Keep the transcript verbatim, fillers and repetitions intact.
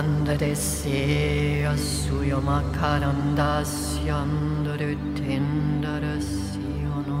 Andrese asuyo makarandasya andrutendarasia no.